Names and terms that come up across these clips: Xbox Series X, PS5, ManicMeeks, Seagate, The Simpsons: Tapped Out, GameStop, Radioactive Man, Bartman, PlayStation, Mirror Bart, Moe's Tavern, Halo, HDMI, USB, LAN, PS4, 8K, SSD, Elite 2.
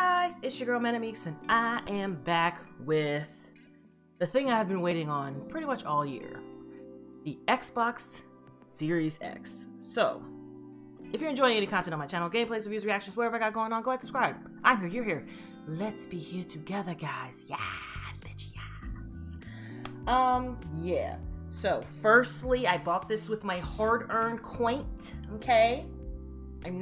guys, it's your girl ManicMeeks, and I am back with the thing I've been waiting on pretty much all year, the Xbox Series X. So, if you're enjoying any content on my channel, gameplays, reviews, reactions, whatever I got going on, go ahead and subscribe. I'm here, you're here. Let's be here together, guys. Yes, bitch, yes. Yeah. So, firstly, I bought this with my hard-earned coin, okay? I'm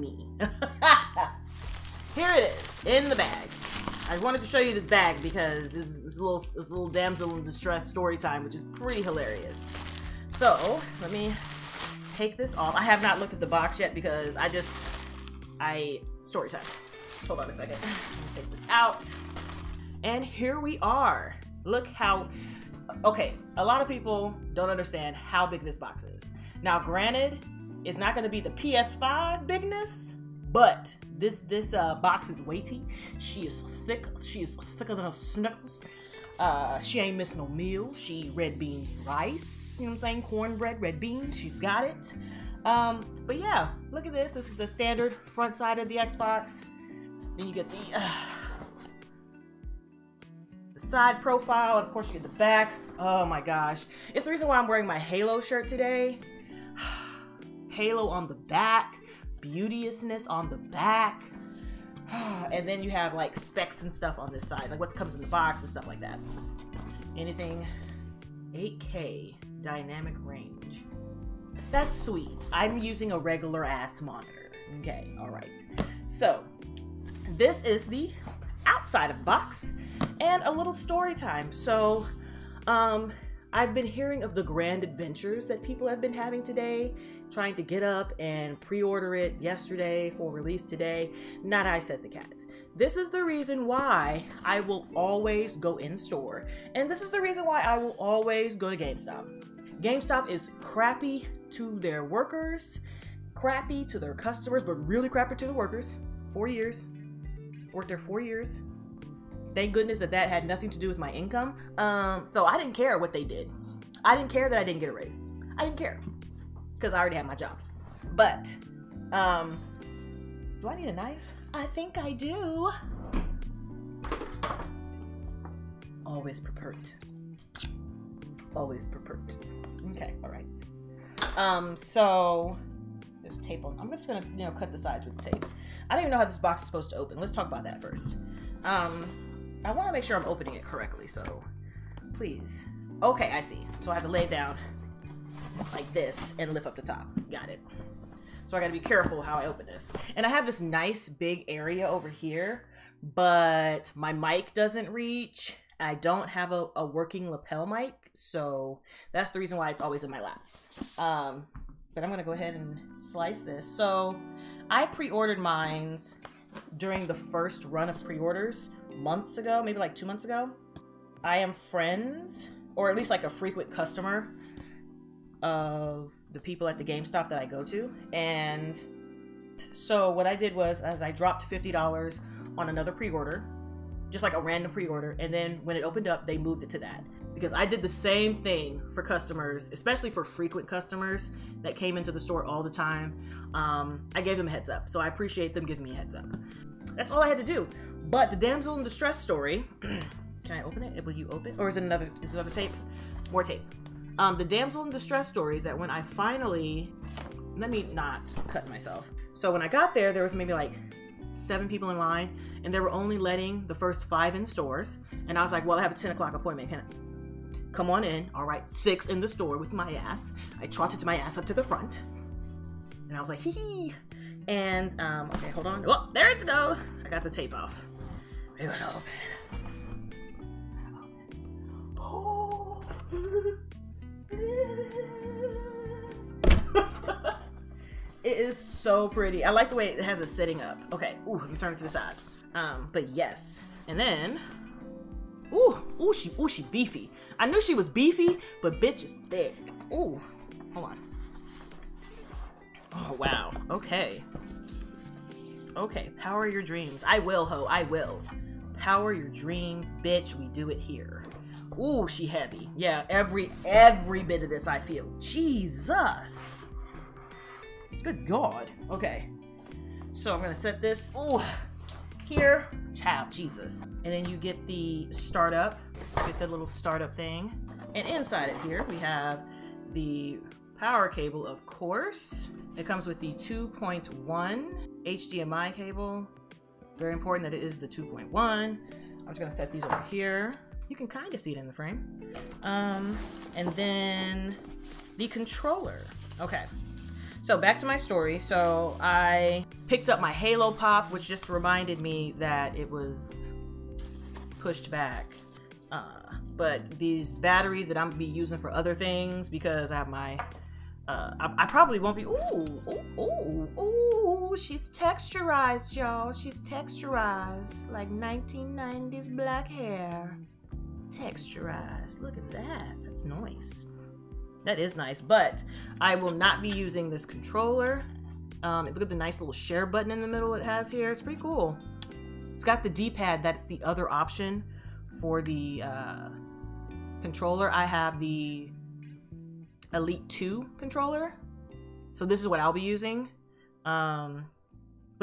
me. Here it is, in the bag. I wanted to show you this bag because this little damsel in distress story time, which is pretty hilarious. So, let me take this off. I have not looked at the box yet because story time. Hold on a second. Let me take this out. And here we are. Look how, okay, a lot of people don't understand how big this box is. Now, granted, it's not going to be the PS5 bigness, but this box is weighty. She is thick. She is thicker than a Snickers. She ain't missed no meal. She red beans rice. You know what I'm saying? Cornbread, red beans. She's got it. But yeah, look at this. This is the standard front side of the Xbox. Then you get the side profile. Of course, you get the back. Oh my gosh! It's the reason why I'm wearing my Halo shirt today. Halo on the back, beauteousness on the back, and then you have like specs and stuff on this side, like what comes in the box and stuff like that. Anything 8K dynamic range. That's sweet. I'm using a regular ass monitor. Okay, all right. So this is the outside of the box and a little story time. So I've been hearing of the grand adventures that people have been having today, trying to get up and pre-order it yesterday for release today. Not I said the cat. This is the reason why I will always go in store. And this is the reason why I will always go to GameStop. GameStop is crappy to their workers, crappy to their customers, but really crappy to the workers. 4 years. Worked there 4 years. Thank goodness that had nothing to do with my income. So I didn't care what they did. I didn't care that I didn't get a raise. I didn't care because I already had my job. But do I need a knife? I think I do. Always prepared. Always prepared. Okay, all right. So there's tape on. I'm just gonna cut the sides with the tape. I don't even know how this box is supposed to open. Let's talk about that first. I want to make sure I'm opening it correctly, so please. Okay, I see. So I have to lay it down like this and lift up the top. Got it. So I got to be careful how I open this. And I have this nice big area over here, but my mic doesn't reach. I don't have a working lapel mic, so that's the reason why it's always in my lap. But I'm going to go ahead and slice this. So I pre-ordered mines during the first run of pre-orders months ago, maybe like 2 months ago. I am friends, or at least like a frequent customer of the people at the GameStop that I go to. And so what I did was, as I dropped $50 on another pre-order, just like a random pre-order, and then when it opened up, they moved it to that. Because I did the same thing for customers, especially for frequent customers that came into the store all the time. I gave them a heads up, so I appreciate them giving me a heads up. That's all I had to do. But the damsel in distress story, can I open it? Will you open? Or is it another? Is it another tape? More tape. The damsel in distress story is that when I finally, let me not cut myself. So when I got there, there was maybe like 7 people in line, and they were only letting the first 5 in stores. And I was like, well, I have a 10 o'clock appointment. Can I? Come on in. All right, 6 in the store with my ass. I trotted my ass up to the front, and I was like, hee hee. And okay, hold on. Oh, there it goes. I got the tape off. We're gonna open. Oh. It is so pretty. I like the way it has a setting up. Okay. Ooh, let me turn it to the side. But yes, and then. Ooh, she beefy. I knew she was beefy, but bitch is thick. Ooh, hold on. Oh, wow, okay. Okay, power your dreams. I will, ho, I will. Power your dreams, bitch, we do it here. Ooh, she heavy. Yeah, every bit of this I feel. Jesus. Good God, okay. So I'm gonna set this here. Child, Jesus. And then you get the startup, get the little startup thing. And inside of here, we have the power cable, of course. It comes with the 2.1 HDMI cable. Very important that it is the 2.1. I'm just gonna set these over here. You can kind of see it in the frame. And then the controller. Okay, so back to my story. So I picked up my Halo Pop, which just reminded me that it was pushed back. But these batteries that I'm gonna be using for other things, because I have my, I probably won't be, she's texturized, y'all. She's texturized, like 1990s black hair. Texturized, look at that, that's nice. That is nice, but I will not be using this controller. Look at the nice little share button in the middle it has here. It's pretty cool. It's got the D-pad. That's the other option for the controller. I have the Elite 2 controller, so this is what I'll be using. But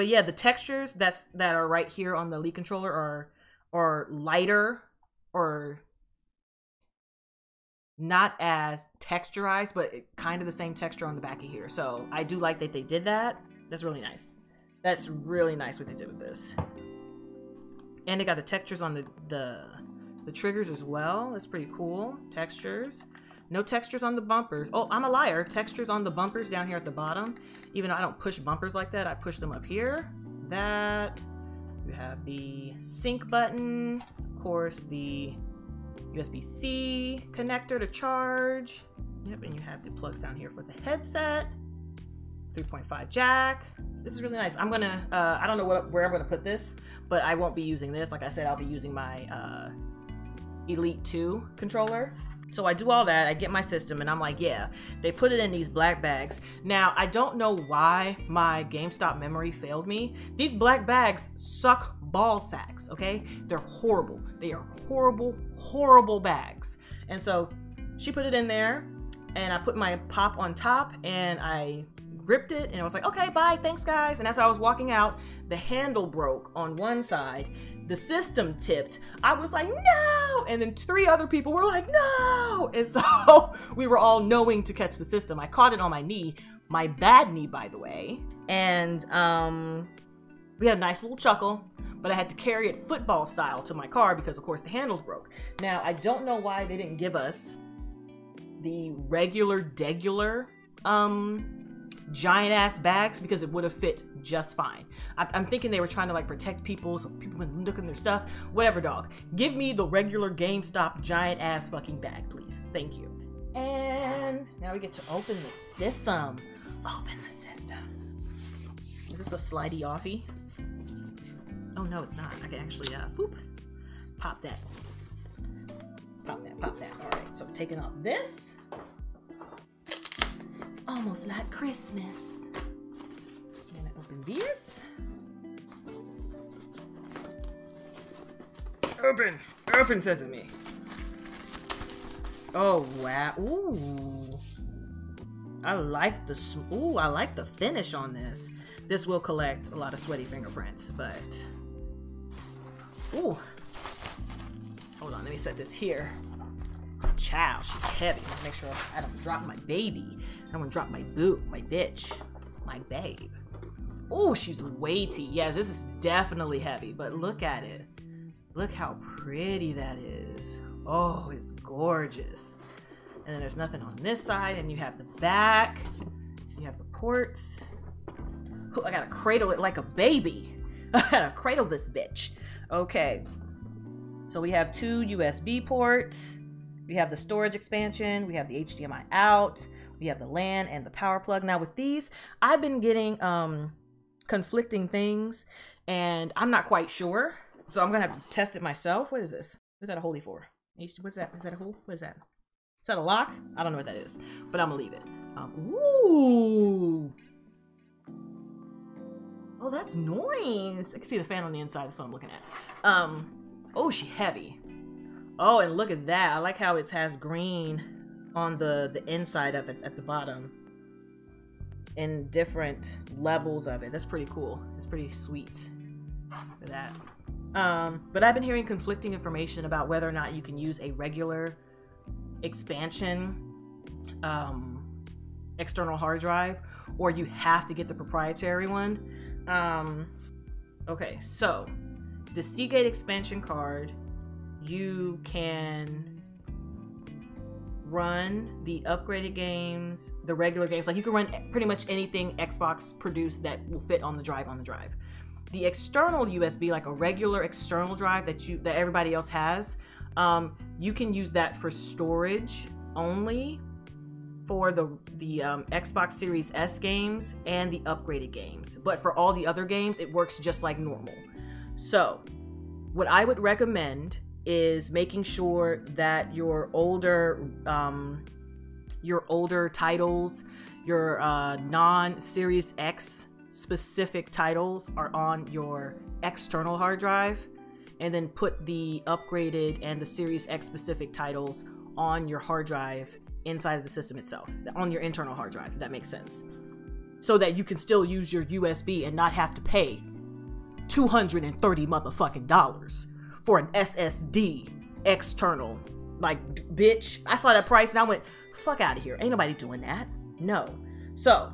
yeah, the textures that are right here on the Elite controller are lighter or not as texturized, but kind of the same texture on the back of here. So I do like that they did that. That's really nice. That's really nice what they did with this. And it got the textures on the triggers as well. That's pretty cool. Textures. No textures on the bumpers. Oh, I'm a liar. Textures on the bumpers down here at the bottom. Even though I don't push bumpers like that, I push them up here. That. You have the sync button. Of course, the USB-C connector to charge. Yep, and you have the plugs down here for the headset. 3.5 jack. This is really nice. I'm gonna, I don't know where I'm gonna put this, but I won't be using this. Like I said, I'll be using my Elite 2 controller. So I do all that, I get my system, and I'm like, yeah, they put it in these black bags. Now, I don't know why my GameStop memory failed me. These black bags suck ball sacks, okay? They're horrible. They are horrible, horrible bags. And so she put it in there, and I put my pop on top, and I ripped it, and I was like, okay, bye, thanks, guys. And as I was walking out, the handle broke on one side. The system tipped. I was like, no! And then 3 other people were like, no! And so we were all knowing to catch the system. I caught it on my knee, my bad knee, by the way. And we had a nice little chuckle, but I had to carry it football style to my car because, of course, the handles broke. Now, I don't know why they didn't give us the regular, degular giant ass bags, because it would have fit just fine. I'm thinking they were trying to like protect people, so people wouldn't look in their stuff, whatever, dog. Give me the regular GameStop giant ass fucking bag, please. Thank you. And now we get to open the system. Open the system. Is this a slidey offie? Oh no, it's not. I can actually, boop, pop that. Pop that, pop that. All right, so I'm taking off this. It's almost like Christmas. I'm gonna open this. Open, open sesame. Oh wow! Ooh, I like the I like the finish on this. This will collect a lot of sweaty fingerprints, but ooh. Hold on, let me set this here. Child, she's heavy. Make sure I don't drop my baby. I don't want to drop my boo, my bitch, my babe. Oh, she's weighty. Yes, this is definitely heavy, but look at it. Look how pretty that is. Oh, it's gorgeous. And then there's nothing on this side, and you have the back. You have the ports. Oh, I gotta cradle it like a baby. I gotta cradle this bitch. Okay. So we have 2 USB ports. We have the storage expansion, we have the HDMI out, we have the LAN and the power plug. Now with these, I've been getting conflicting things, and I'm not quite sure. So I'm gonna have to test it myself. What is this? What's that a holy for? What's that? Is that a hole? What is that? Is that a lock? I don't know what that is, but I'm gonna leave it. Ooh. Oh, that's nice. I can see the fan on the inside, that's what I'm looking at. Oh, she heavy. Oh, and look at that. I like how it has green on the inside of it at the bottom. in different levels of it. That's pretty cool. It's pretty sweet for that. But I've been hearing conflicting information about whether or not you can use a regular expansion external hard drive, or you have to get the proprietary one. Okay, so the Seagate expansion card, you can run the upgraded games, the regular games. Like, you can run pretty much anything Xbox produced that will fit on the drive The external USB, like a regular external drive that everybody else has, you can use that for storage only for the Xbox Series S games and the upgraded games. But for all the other games, it works just like normal. So what I would recommend is making sure that your older titles, your non-Series X specific titles are on your external hard drive, and then put the upgraded and the Series X specific titles on your hard drive inside of the system itself, on your internal hard drive, if that makes sense. So that you can still use your USB and not have to pay $230 motherfucking dollars for an SSD external. Like, bitch, I saw that price and I went, fuck out of here. Ain't nobody doing that. No. So,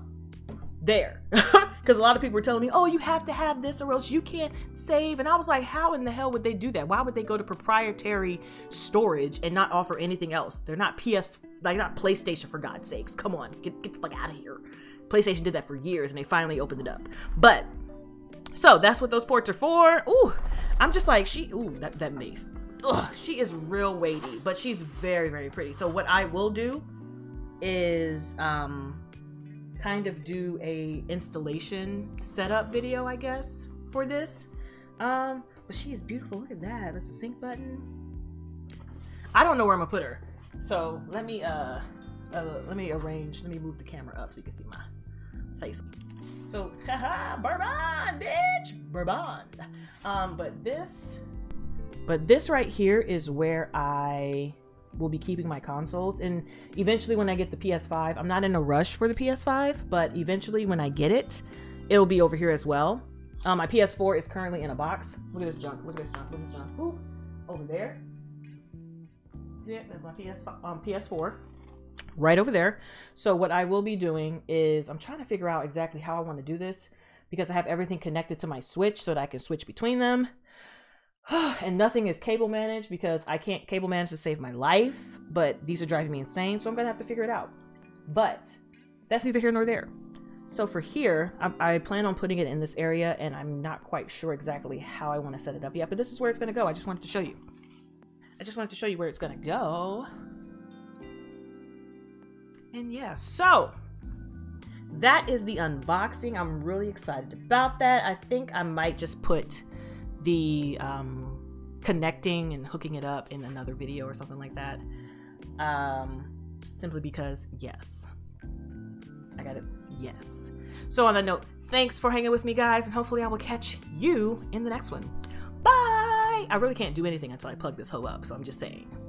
there. Because a lot of people were telling me, oh, you have to have this or else you can't save. And I was like, how in the hell would they do that? Why would they go to proprietary storage and not offer anything else? They're not not PlayStation, for God's sakes. Come on, get the fuck out of here. PlayStation did that for years and they finally opened it up. But, so that's what those ports are for. Ooh, I'm just like, that makes, she is real weighty, but she's very, very pretty. So what I will do is, kind of do a installation setup video, I guess, for this. But she is beautiful. Look at that. That's the sync button. I don't know where I'm gonna put her. So let me arrange. Let me move the camera up so you can see my face. So haha, Bourbon, bitch, Bourbon. But this right here is where I will be keeping my consoles, and eventually when I get the PS5, I'm not in a rush for the PS5, but eventually when I get it, it'll be over here as well. My PS4 is currently in a box. Look at this junk, look at this junk, look at this junk. Ooh, over there. Yeah, that's my PS4 right over there. So what I will be doing is, I'm trying to figure out exactly how I want to do this, because I have everything connected to my Switch so that I can switch between them. And nothing is cable managed because I can't cable manage to save my life, but these are driving me insane, so I'm gonna have to figure it out. But that's neither here nor there. So for here, I plan on putting it in this area, and I'm not quite sure exactly how I want to set it up yet, but this is where it's gonna go. I just wanted to show you where it's gonna go. And yeah, so that is the unboxing. I'm really excited about that. I think I might just put the connecting and hooking it up in another video or something like that, simply because, yes, I got it, yes. So on that note, thanks for hanging with me, guys, and hopefully I will catch you in the next one. Bye. I really can't do anything until I plug this hoe up, so I'm just saying.